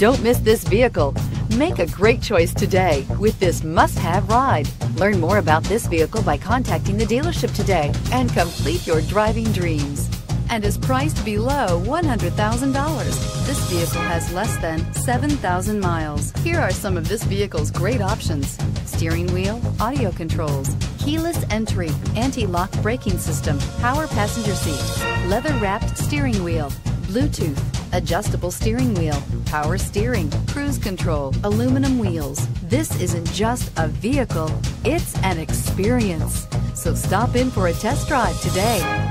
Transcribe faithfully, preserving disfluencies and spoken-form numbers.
Don't miss this vehicle. Make a great choice today with this must-have ride. Learn more about this vehicle by contacting the dealership today and complete your driving dreams. And is priced below one hundred thousand dollars. This vehicle has less than seven thousand miles. Here are some of this vehicle's great options: steering wheel audio controls, keyless entry, anti-lock braking system, power passenger seat, leather-wrapped steering wheel, Bluetooth, adjustable steering wheel, power steering, cruise control, aluminum wheels. This isn't just a vehicle, it's an experience. So stop in for a test drive today.